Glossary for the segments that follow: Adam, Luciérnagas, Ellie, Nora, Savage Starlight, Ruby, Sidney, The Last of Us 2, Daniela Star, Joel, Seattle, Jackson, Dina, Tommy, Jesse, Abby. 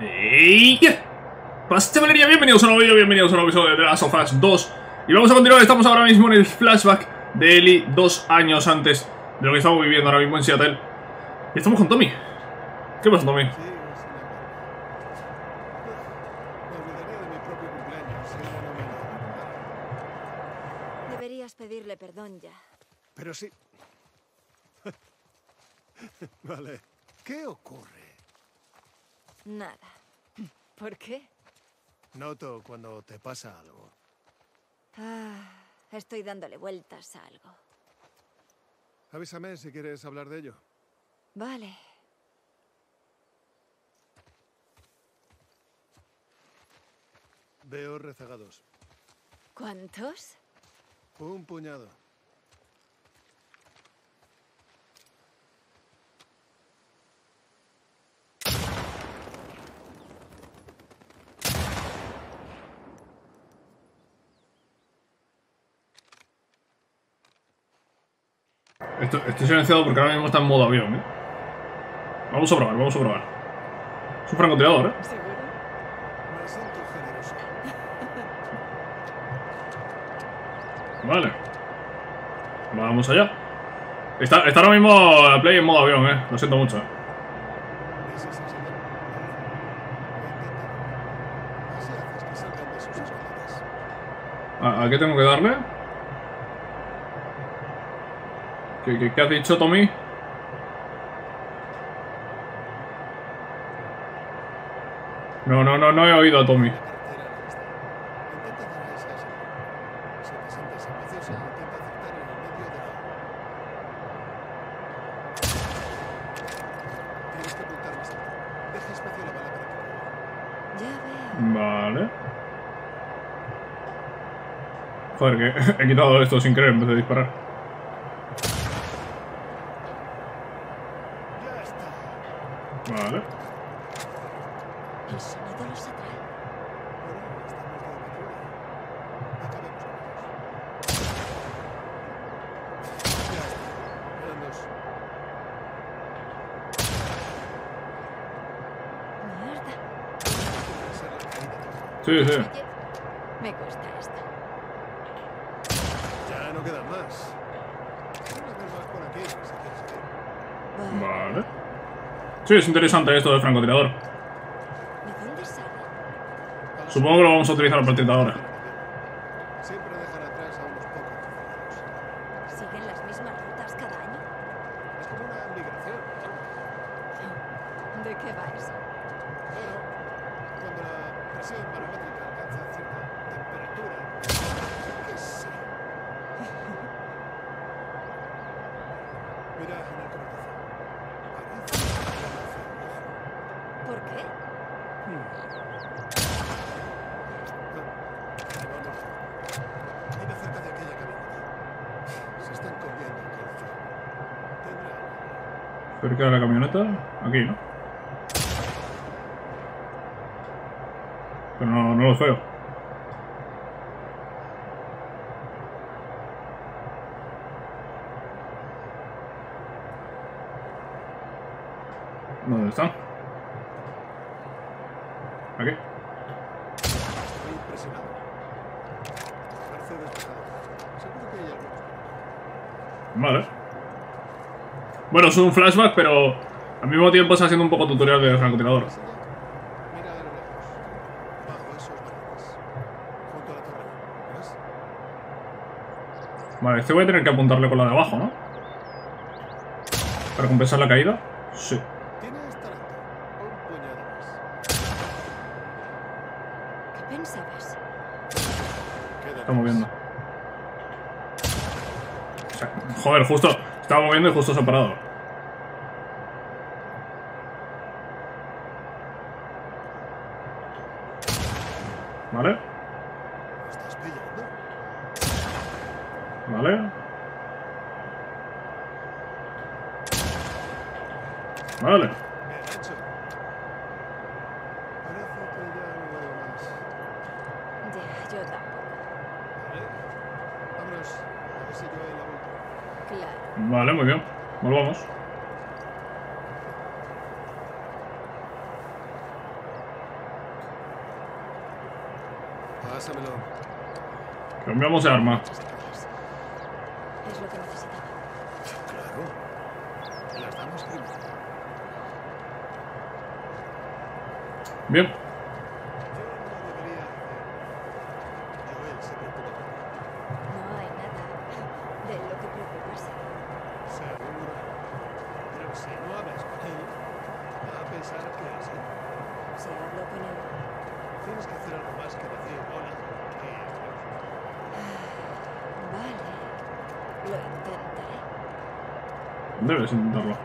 ¡Ey! ¡Basta, Valeria! Bienvenidos a un nuevo vídeo, bienvenidos a un nuevo episodio de The Last of Us 2. Y vamos a continuar, estamos ahora mismo en el flashback de Ellie 2 años antes de lo que estamos viviendo ahora mismo en Seattle. Y estamos con Tommy. ¿Qué pasa, Tommy? Deberías pedirle perdón ya. Pero sí. Vale. ¿Qué ocurre? Nada. ¿Por qué? Noto cuando te pasa algo. Estoy dándole vueltas a algo. Avísame si quieres hablar de ello. Vale. Veo rezagados. ¿Cuántos? Un puñado. Estoy silenciado porque ahora mismo está en modo avión, ¿eh? Vamos a probar, vamos a probar. Es un francotirador, ¿eh? ¿Seguro? Me siento generoso. Vale. Vamos allá. Está ahora mismo la play en modo avión, ¿eh? Lo siento mucho. ¿A qué tengo que darle? ¿Qué has dicho, Tommy? No he oído a Tommy. Vale. Joder, que he quitado esto sin querer en vez de disparar. Vale. Sí, sí. Me cuesta esto. Ya no queda más. Vale. Sí, es interesante esto del francotirador. Supongo que lo vamos a utilizar a partir de ahora. Siempre dejan atrás a unos pocos. ¿Siguen las mismas rutas cada año? Es como una migración. ¿De qué va eso? Bueno, cuando la presión barométrica alcanza cierta temperatura, ¿qué sé? Mira en el corazón. ¿Por qué? Mira cerca de aquella camioneta. Se están corriendo el corazón. Tendrá. ¿Cerca de la camioneta? Aquí, ¿no? Pero no lo veo. ¿Dónde están? Aquí. Estoy impresionado. Parece despejado. Seguro que hay algo. Vale. Bueno, es un flashback, pero al mismo tiempo está haciendo un poco tutorial de francotirador. Mira de lo lejos. Bajo esos barrotes. Junto a la torre. ¿Ves? Vale, este voy a tener que apuntarle con la de abajo, ¿no? Para compensar la caída. Sí. Está moviendo. Joder, justo. Estaba moviendo y justo se ha parado. Vale. Vale. Vale. Vale, muy bien. Volvamos. Pásamelo. Cambiamos de arma. Es lo que necesitaba. Claro. Las damos primero. Bien. Debes intentarlo.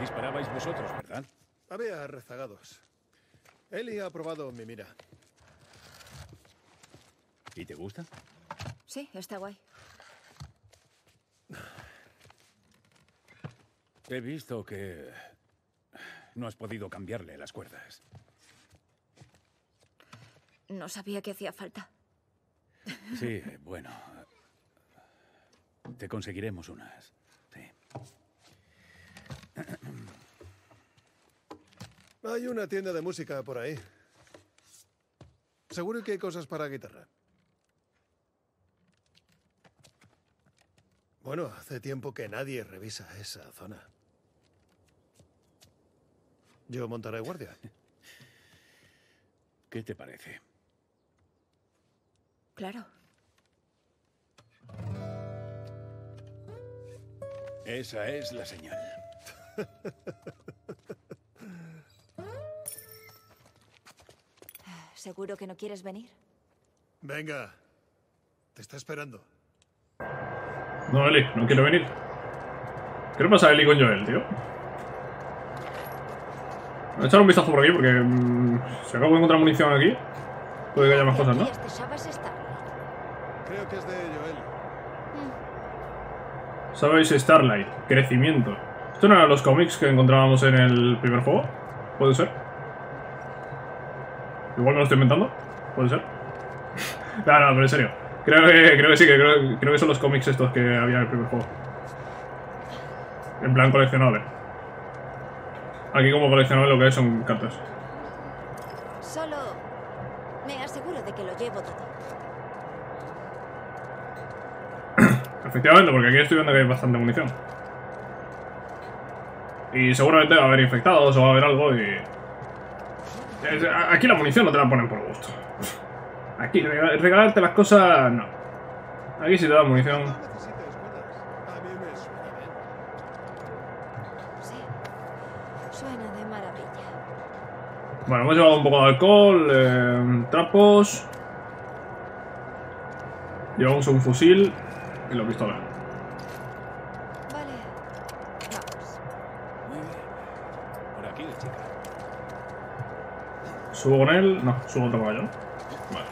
Disparabais vosotros, ¿verdad? Había rezagados. Ellie ha probado mi mira. ¿Y te gusta? Sí, está guay. He visto que no has podido cambiarle las cuerdas. No sabía que hacía falta. Sí, bueno. Te conseguiremos unas. Sí. Hay una tienda de música por ahí. Seguro que hay cosas para guitarra. Bueno, hace tiempo que nadie revisa esa zona. Yo montaré guardia. ¿Qué te parece? Claro. Esa es la señal. ¿Seguro que no quieres venir? Venga. Te está esperando. No, Ellie, no quiero venir. ¿Qué le pasa a Ellie con Joel, tío? Voy a echar un vistazo por aquí porque se acabo de encontrar munición aquí. Puede que haya más cosas, ¿no? Creo que es de Joel. Savage Starlight, crecimiento. ¿Esto no eran los cómics que encontrábamos en el primer juego? ¿Puede ser? Igual me lo estoy inventando. ¿Puede ser? No, no, pero en serio. Creo que sí, creo que son los cómics estos que había en el primer juego. En plan coleccionable. Aquí como coleccionable lo que hay son cartas. Solo me aseguro de que lo llevo todo. Efectivamente, porque aquí estoy viendo que hay bastante munición. Y seguramente va a haber infectados o va a haber algo y... Aquí la munición no te la ponen por gusto. Aquí, regalarte las cosas, no. Aquí sí te da munición. Bueno, hemos llevado un poco de alcohol, trapos. Llevamos un fusil y la pistola. Vale. Vamos. Muy bien. Por aquí la chica. ¿Subo con él? No, subo otro caballo. Vale.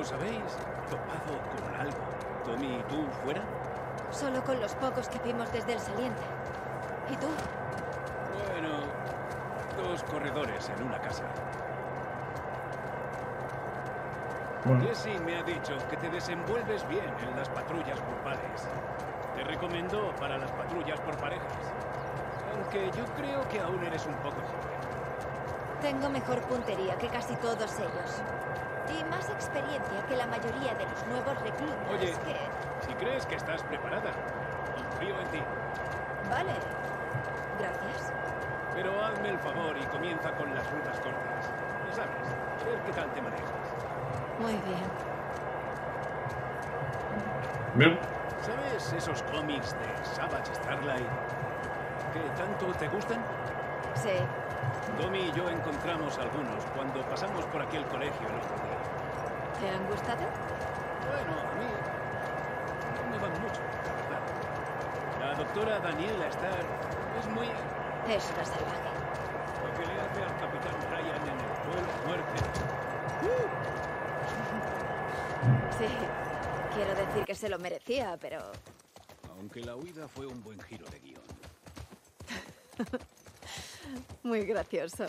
¿Os habéis topado con algo? ¿Tommy y tú fuera? Solo con los pocos que vimos desde el saliente. ¿Y tú? Bueno... Dos corredores en una casa. Bueno. Jesse me ha dicho que te desenvuelves bien en las patrullas por pares. Te recomiendo para las patrullas por parejas. Aunque yo creo que aún eres un poco joven. Tengo mejor puntería que casi todos ellos. Y más experiencia que la mayoría de los nuevos reclutas. Oye, que... si crees que estás preparada, confío en ti. Vale, gracias. Pero hazme el favor y comienza con las rutas cortas. Ya sabes, a ver qué tal te manejas. Muy bien. Bien. ¿Sabes esos cómics de Savage Starlight que tanto te gustan? Sí. Tommy y yo encontramos algunos cuando pasamos por aquel colegio el otro día. ¿Te han gustado? Bueno, a mí no me van mucho, la verdad. La doctora Daniela Star es muy... Es una salvaje. Lo que le hace al capitán Ryan en el pueblo muerte. Sí, quiero decir que se lo merecía, pero... Aunque la huida fue un buen giro de guión. Muy gracioso.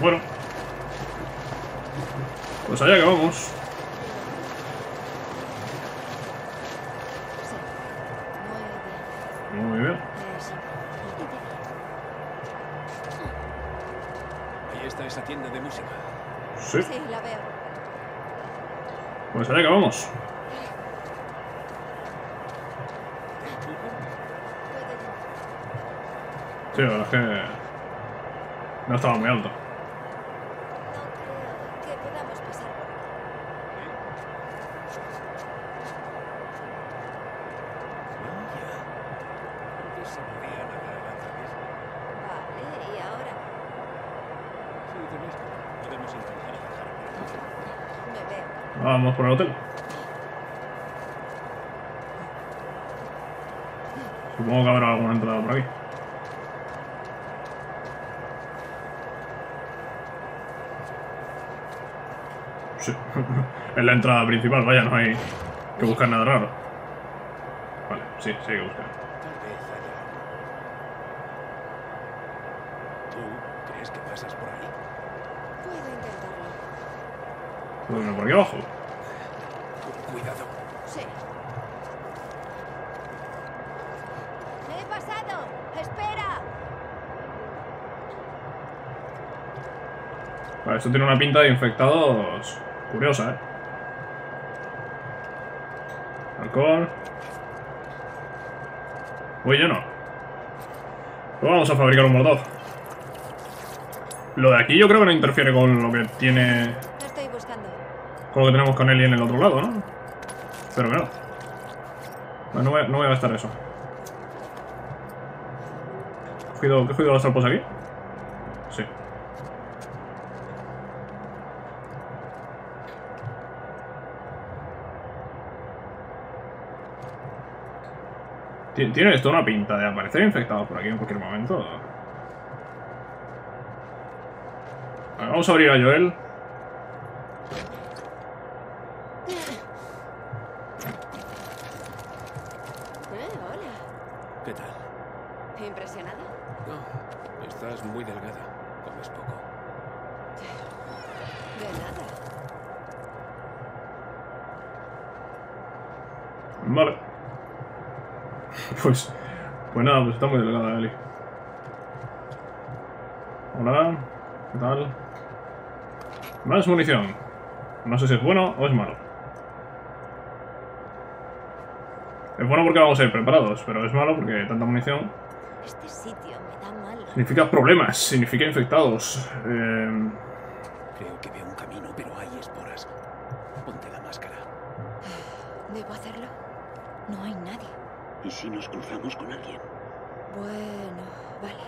Bueno. Pues allá que vamos. Muy bien. Ahí está esa tienda de música. Sí. Sí, la veo. Pues allá que vamos. Sí, la verdad es que no estaba muy alto. Vamos por el hotel. Supongo que habrá alguna entrada por aquí. Sí, es la entrada principal, vaya, no hay que buscar nada raro. Vale, sí, sí hay que buscar. ¿Tú crees que pasas por ahí? Puedo intentarlo. Bueno, por aquí abajo. Cuidado. Sí. ¡Me he pasado! ¡Espera! Vale, esto tiene una pinta de infectados curiosa, ¿eh? Alcohol. Voy yo no. Luego vamos a fabricar un molotov. Lo de aquí yo creo que no interfiere con lo que tiene... Estoy buscando. Con lo que tenemos con Ellie en el otro lado, ¿no? Pero bueno. No voy a gastar eso. ¿Qué cuidado las trampas aquí? Sí. Tiene esto una pinta de aparecer infectado por aquí en cualquier momento. A ver, vamos a abrir a Joel. Hola. ¿Qué tal? ¿Impresionada? No, estás muy delgada. Comes poco. De nada. Vale. Pues nada, pues está muy delgada Ellie. Hola, ¿qué tal? Más munición. No sé si es bueno o es malo. Es bueno porque vamos a ir preparados, pero es malo porque tanta munición... Este sitio me da mal. Significa problemas, significa infectados. Creo que veo un camino, pero hay esporas. Ponte la máscara. ¿Debo hacerlo? No hay nadie. ¿Y si nos cruzamos con alguien? Bueno, vale.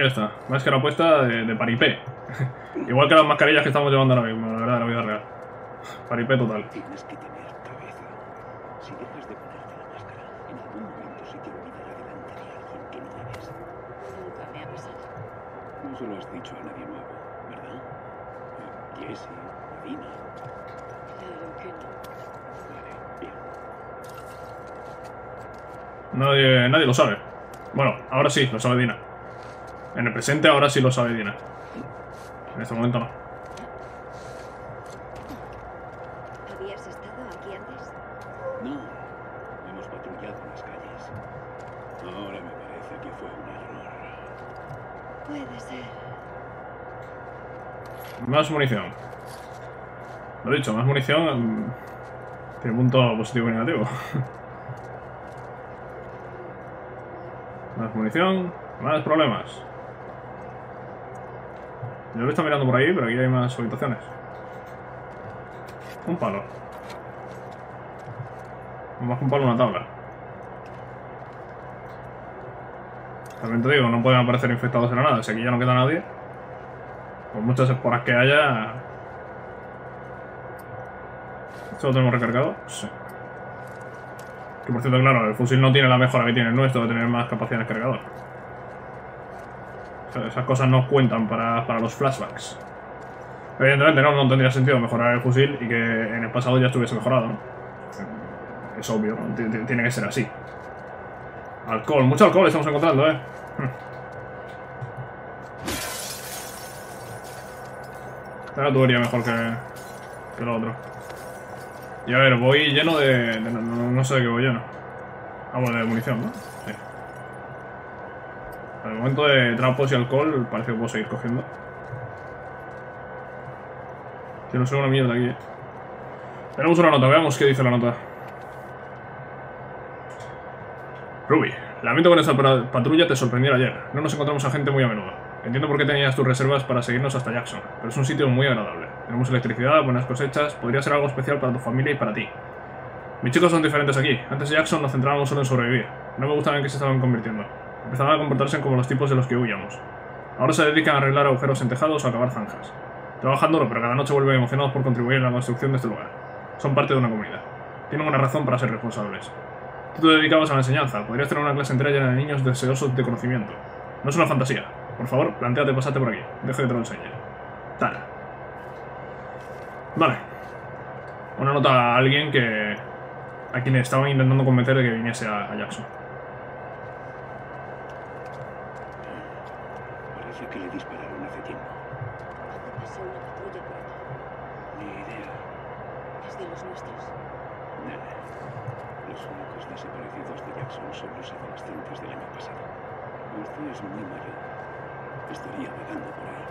Ahí está. Máscara puesta de paripé. Igual que las mascarillas que estamos llevando ahora mismo, la verdad, de la vida real. Paripé total. Tienes que tener cabeza. Si dejas de ponerte la máscara, en algún momento se te olvidará delante de alguien que no debes. Nunca me ha pasado. No se lo has dicho a nadie nuevo, ¿verdad? Jesse, Dina. Claro que no. Vale, bien. Nadie lo sabe. Bueno, ahora sí lo sabe Dina. En el presente ahora sí lo sabe Dina. En este momento no. ¿Habías estado aquí antes? No. Hemos patrullado en las calles. Ahora me parece que fue un error. Puede ser. Más munición. Lo he dicho, más munición. Tiene punto positivo y negativo. Más munición, más problemas. Yo lo he estado mirando por ahí, pero aquí hay más habitaciones. Un palo. Más que un palo, una tabla. También te digo, no pueden aparecer infectados en la nada. Si aquí ya no queda nadie. Por muchas esporas que haya... ¿Esto lo tenemos recargado? Sí. Que por cierto, claro, el fusil no tiene la mejora que tiene el nuestro de tener más capacidad de cargador. O sea, esas cosas no cuentan para los flashbacks. Evidentemente no tendría sentido mejorar el fusil y que en el pasado ya estuviese mejorado, ¿no? Es obvio, ¿no? Tiene que ser así. Alcohol, mucho alcohol estamos encontrando, ¿eh? Era tubería mejor que lo otro. Y a ver, voy lleno de no sé de qué voy lleno. Ah, bueno, de munición, ¿no? Sí. Al momento de trapos y alcohol parece que puedo seguir cogiendo. Que no sé una mierda aquí, eh. Tenemos una nota, veamos qué dice la nota. Ruby, lamento que nuestra patrulla te sorprendiera ayer. No nos encontramos a gente muy a menudo. Entiendo por qué tenías tus reservas para seguirnos hasta Jackson, pero es un sitio muy agradable. Tenemos electricidad, buenas cosechas, podría ser algo especial para tu familia y para ti. Mis chicos son diferentes aquí. Antes de Jackson nos centrábamos solo en sobrevivir. No me gustaban en qué se estaban convirtiendo. Empezaban a comportarse como los tipos de los que huíamos. Ahora se dedican a arreglar agujeros en tejados o a cavar zanjas. Trabajándolo, pero cada noche vuelven emocionados por contribuir en la construcción de este lugar. Son parte de una comunidad. Tienen una razón para ser responsables. Tú te dedicabas a la enseñanza, podrías tener una clase entera llena de niños deseosos de conocimiento. No es una fantasía. Por favor, plantéate pasarte por aquí. Deja que te lo enseñe. Tal. Vale. Una nota a alguien que... a quien estaban intentando convencer de que viniese a Jackson. Parece que le dispararon hace tiempo. ¿Cuándo pasó una patrulla por aquí? Ni idea. ¿Es de los nuestros? Nada. Los únicos desaparecidos de Jackson son los adolescentes del año pasado. Usted es muy mayor. Estaría vagando por ahí.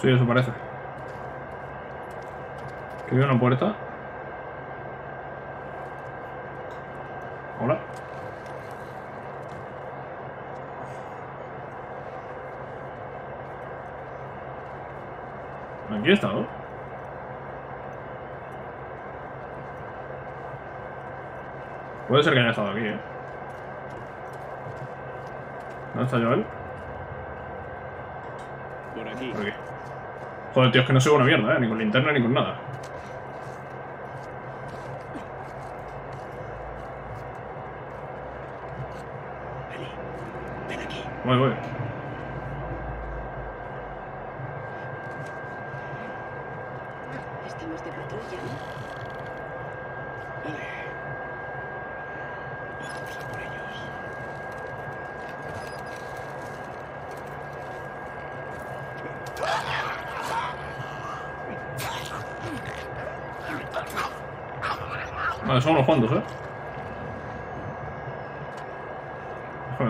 Sí, eso parece. Que veo una puerta. Hola. Aquí he estado. Puede ser que haya estado aquí, eh. ¿Dónde está Joel? Por aquí. Por aquí. Joder, tío, es que no sigo una mierda, ni con linterna ni con nada. Ellie, ven aquí. Voy. Estamos de patrulla, ¿no? Vale. Vamos a por ellos. Vale, son unos cuantos, ¿eh?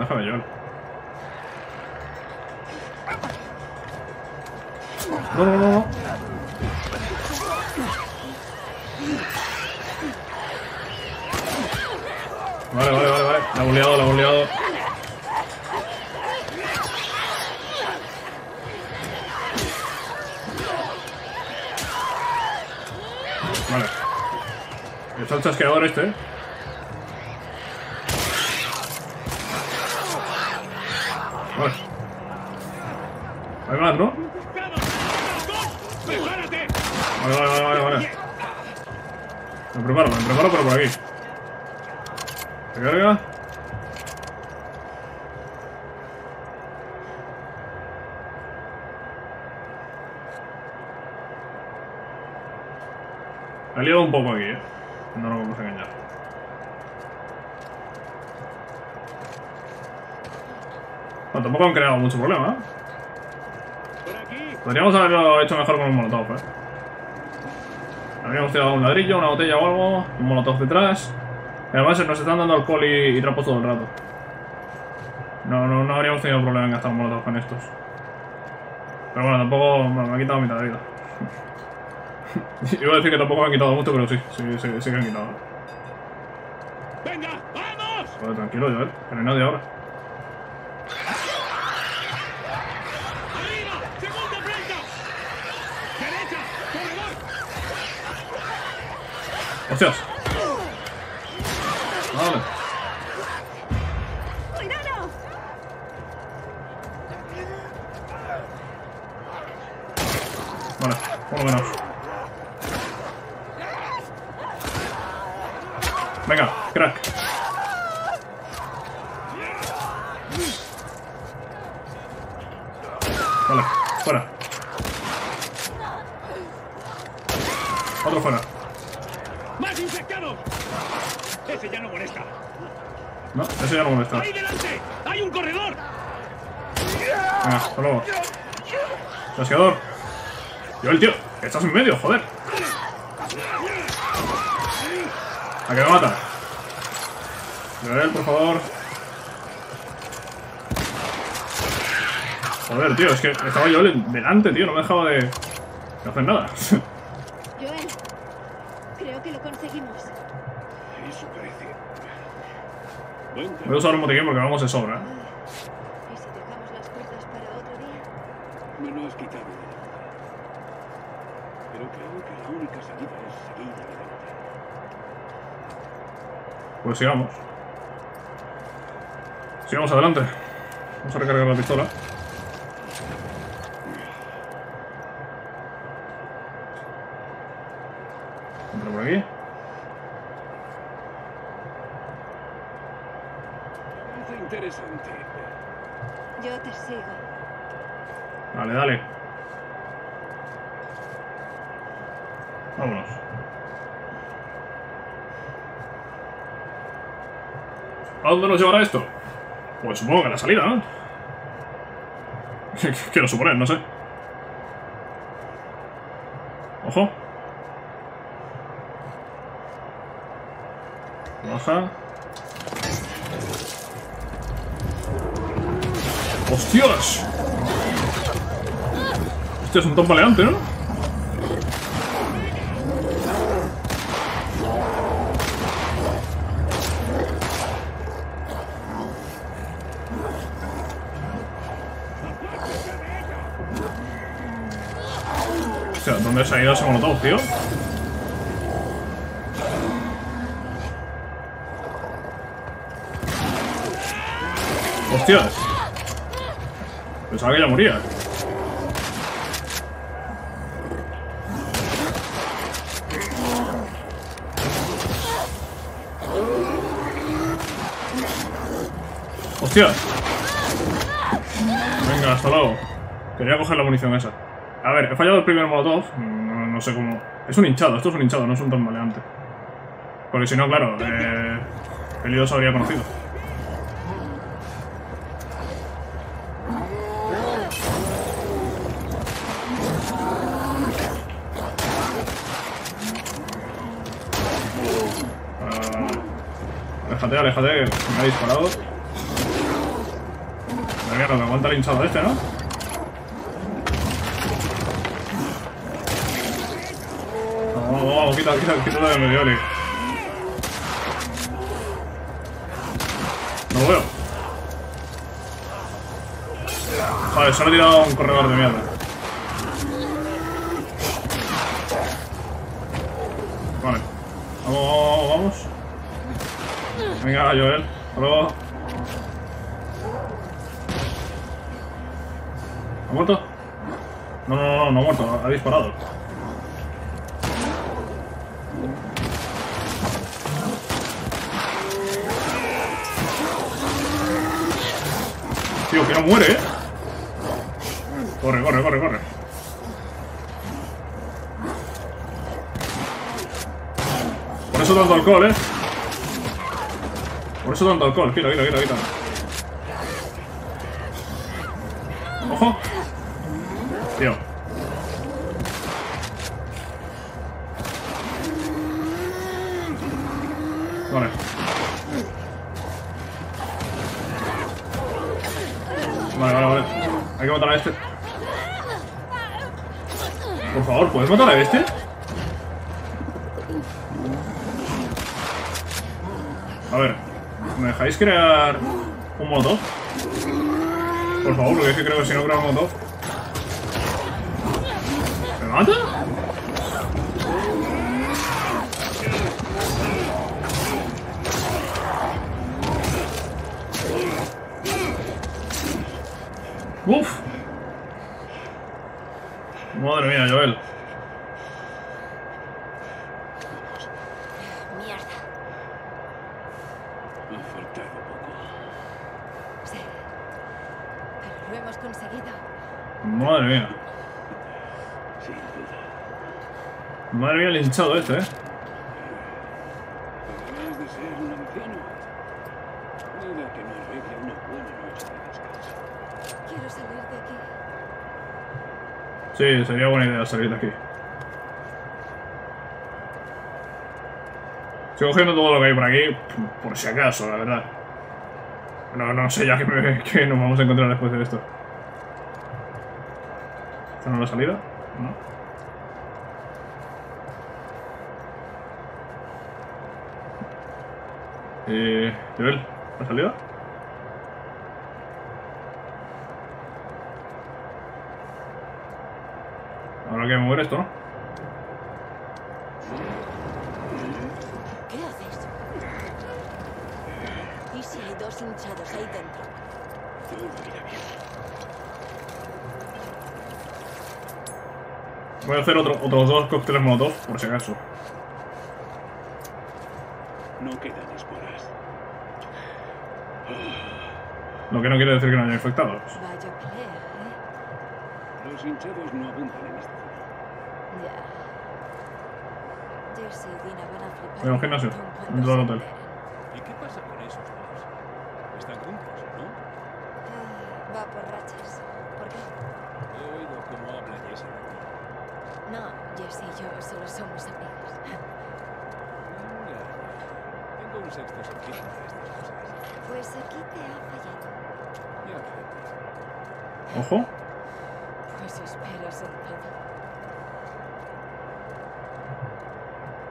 Déjame llevar. No. Vale. La he boleado. Vale. Está el chasqueador este, ¿eh? Vale. Hay más, ¿no? Vale. Me preparo, pero por aquí. ¿Se carga? La he liado un poco aquí, ¿eh? No nos vamos a engañar. Bueno, tampoco han creado mucho problema, ¿eh? Podríamos haberlo hecho mejor con un molotov, ¿eh? Habríamos tirado un ladrillo, una botella o algo, un molotov detrás. Además nos están dando alcohol y trapos todo el rato. No habríamos tenido problema en gastar un molotov con estos. Pero bueno, tampoco... Bueno, me han quitado mitad de vida. Iba a decir que tampoco me han quitado mucho, pero sí que han quitado. ¡Venga, vamos! Vale, tranquilo, Joel, que no hay nadie ahora. ¡Arriba! ¡Segunda planta! ¡Derecha! ¡Corredor! ¡Hostias! Vale. ¡Cuidado! Vale, uno menos. Venga, crack. Vale, fuera. Otro fuera. ¡Más infectados! Ese ya no molesta. No, ese ya no molesta. ¡Ahí delante! ¡Hay un corredor! Venga, hasta luego. Rascador. Joel, tío, estás en medio, joder. A que me mata. Joel, por favor. Joder, tío, es que estaba Joel delante, tío, no me dejaba de hacer nada. Joel, creo que lo conseguimos. Eso parece. Voy a usar un botiquín porque vamos de sobra. ¿Y si dejamos las cosas para otro día? Me lo has quitado. Pero creo que la única salida es seguir adelante. Pues sigamos. Sigamos adelante. Vamos a recargar la pistola. Entra por aquí. Interesante. Yo te sigo. Vale, dale. Vámonos. ¿A dónde nos llevará esto? Pues supongo que a la salida, ¿no? Quiero suponer, no sé. Ojo. Baja. ¡Hostias! Hostia, es un tambaleante, ¿no? Hostia, ¿dónde se ha ido ese molotov, tío? ¡Hostias! Pensaba que ya moría. ¡Hostia! Venga, hasta luego. Quería coger la munición esa. A ver, he fallado el primer molotov. No sé cómo... Es un hinchado, esto es un hinchado, no es un tambaleante. Porque si no, claro, el lío se habría conocido. Aléjate, aléjate, que me ha disparado. La mierda, me aguanta el hinchado este, ¿no? Vamos, vamos, vamos, quita, quita, quita de medio, Ellie. No lo veo. Vale, se me ha tirado un corredor de mierda. Vale. Vamos, vamos, vamos. Venga, Joel, prueba. ¿Ha muerto? No, no, no, no ha muerto, ha disparado. Tío, que no muere, ¿eh? Corre, corre, corre, corre. Por eso tanto alcohol, ¿eh? Por eso tanto alcohol, quita, quita, quita, quita. ¡Ojo! Tío. Vale. Vale, vale, vale. Hay que matar a este. Por favor, ¿puedes matar a este? A ver. ¿Me dejáis crear un molotov? Por favor, porque es que creo que si no creo un molotov... ¿Me mata? ¡Uf! Madre mía, Joel. Madre mía. Madre mía el hinchado este, ¿eh? Quiero salir de aquí. Sí, sería buena idea salir de aquí. Estoy cogiendo todo lo que hay por aquí, por si acaso, la verdad. No sé ya que nos vamos a encontrar después de esto. ¿Esta no es la salida? No. Joel, ¿la salida? Ahora hay que mover esto, ¿no? Hinchados ahí dentro. Voy a hacer otros dos cócteles molotov, por si acaso. No quedan esporas. Lo que no quiere decir que no haya infectados. Vaya pelea, ¿eh? Los hinchados no abundan en esta zona. Ya. Jesse y Dina van a flipar. En el gimnasio, dentro del hotel. ¿Y qué pasa con esos dos? Están juntos, ¿no? Va por rachas. ¿Por qué? He oído cómo habla Jesse. No, Jesse y yo solo somos amigos. Tengo un sexto sentido para estas cosas. Pues aquí te ha fallado. Ya. Ojo. Pues espero sentado.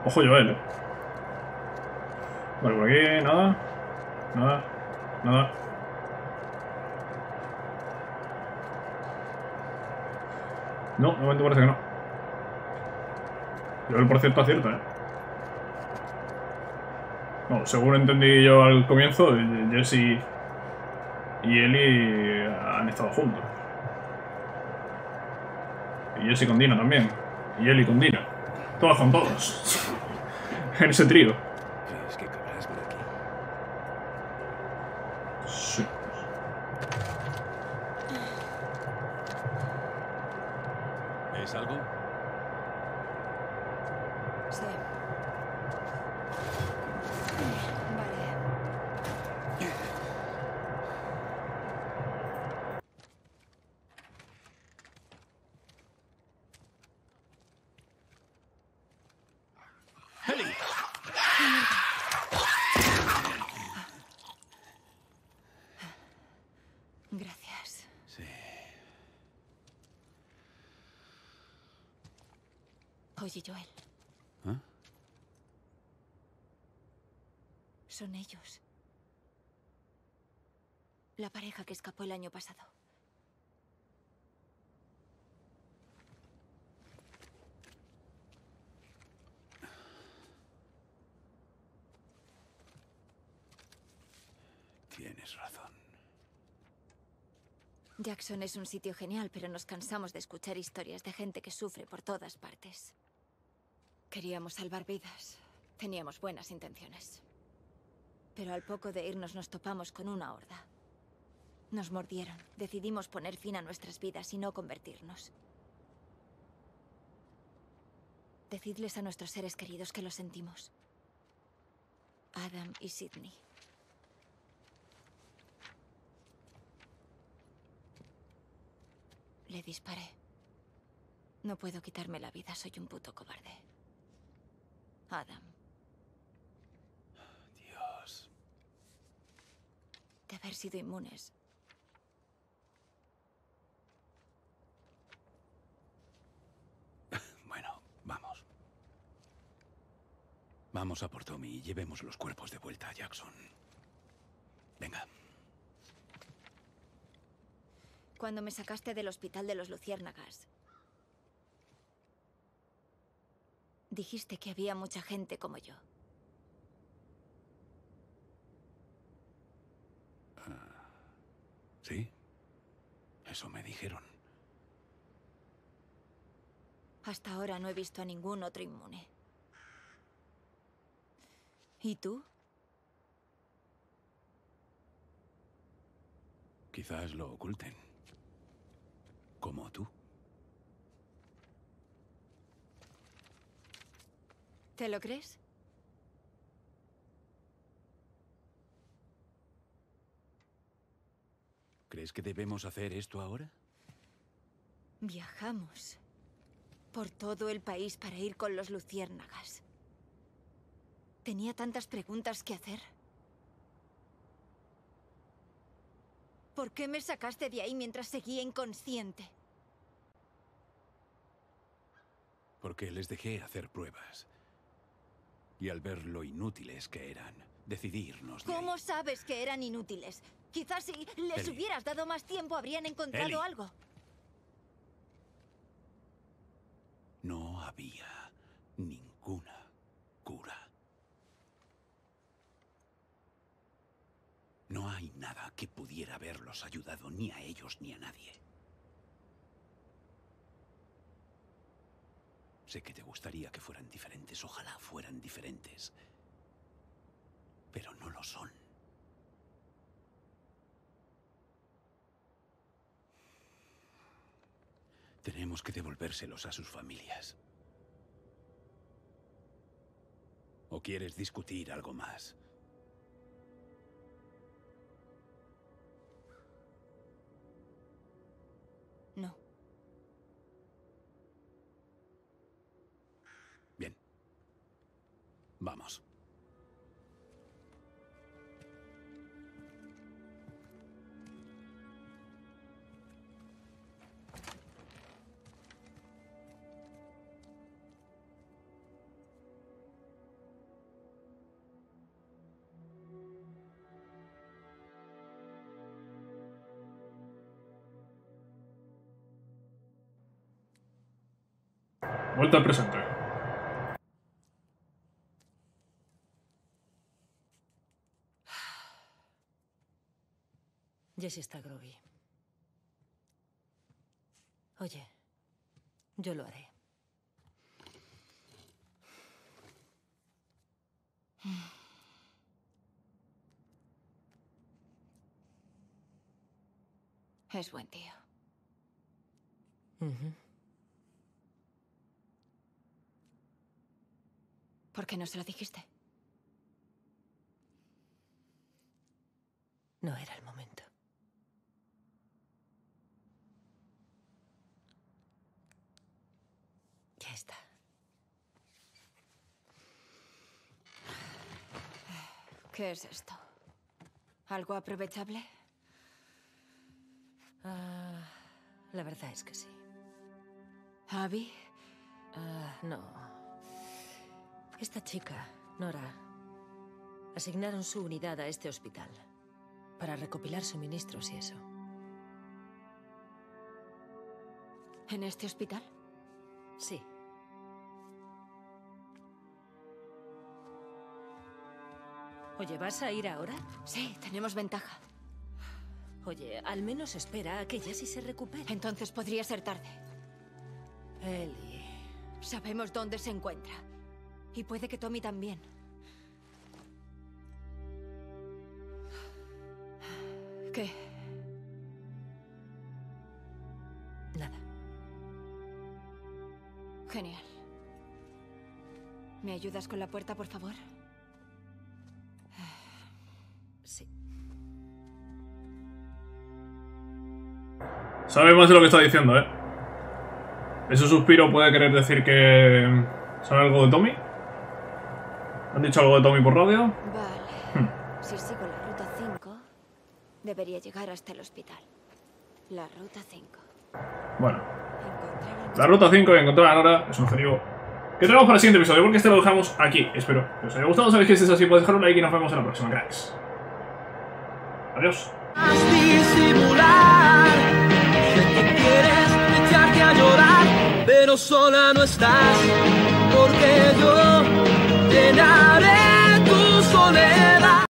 Ojo, Joel, ¿eh? Vale, por aquí, nada. Nada. Nada. No, de momento parece que no. Yo el por cierto acierta, ¿eh? No, según entendí yo al comienzo, Jesse y Ellie han estado juntos. Y Jesse con Dina también. Y Ellie con Dina. Todas con todos. En ese trío. Oye, Joel. ¿Ah? Son ellos. La pareja que escapó el año pasado. Tienes razón. Jackson es un sitio genial, pero nos cansamos de escuchar historias de gente que sufre por todas partes. Queríamos salvar vidas. Teníamos buenas intenciones. Pero al poco de irnos nos topamos con una horda. Nos mordieron. Decidimos poner fin a nuestras vidas y no convertirnos. Decidles a nuestros seres queridos que lo sentimos. Adam y Sidney. Le disparé. No puedo quitarme la vida, soy un puto cobarde. Adam. Dios. De haber sido inmunes. Bueno, vamos. Vamos a por Tommy y llevemos los cuerpos de vuelta a Jackson. Venga. Cuando me sacaste del hospital de los Luciérnagas, dijiste que había mucha gente como yo. Sí. Eso me dijeron. Hasta ahora no he visto a ningún otro inmune. ¿Y tú? Quizás lo oculten. Como tú. ¿Te lo crees? ¿Crees que debemos hacer esto ahora? Viajamos por todo el país para ir con los luciérnagas. Tenía tantas preguntas que hacer. ¿Por qué me sacaste de ahí mientras seguía inconsciente? Porque les dejé hacer pruebas. Y al ver lo inútiles que eran, decidí irnos de ahí. ¿Cómo sabes que eran inútiles? Quizás si les hubieras dado más tiempo habrían encontrado algo. No había ninguna cura. No hay nada que pudiera haberlos ayudado ni a ellos ni a nadie. Sé que te gustaría que fueran diferentes, ojalá fueran diferentes. Pero no lo son. Tenemos que devolvérselos a sus familias. ¿O quieres discutir algo más? No. Bien. Vamos. Vuelta al presente. Jesse está groggy. Oye, yo lo haré. Es buen tío. ¿Por qué no se lo dijiste? No era el momento. Ya está. ¿Qué es esto? ¿Algo aprovechable? La verdad es que sí. ¿Abby? No. Esta chica, Nora, asignaron su unidad a este hospital para recopilar suministros y eso. ¿En este hospital? Sí. Oye, ¿vas a ir ahora? Sí, tenemos ventaja. Oye, al menos espera a que Jesse se recupere. Entonces podría ser tarde. Ellie. Sabemos dónde se encuentra. Y puede que Tommy también. ¿Qué? Nada. Genial. ¿Me ayudas con la puerta, por favor? Sí. Sabe más de lo que está diciendo, ¿eh? Ese suspiro puede querer decir que... ¿Sabe algo de Tommy? ¿Han dicho algo de Tommy por radio? Vale. Si sigo la ruta 5, debería llegar hasta el hospital. La ruta 5. Bueno. La ruta 5 y encontrar a Nora es un objetivo que tenemos para el siguiente episodio, porque este lo dejamos aquí. Espero que os haya gustado. Sabéis que si es así, podéis dejar un like y nos vemos en la próxima, cracks. Adiós. Pero sola no estás, porque yo llenaré tu soledad.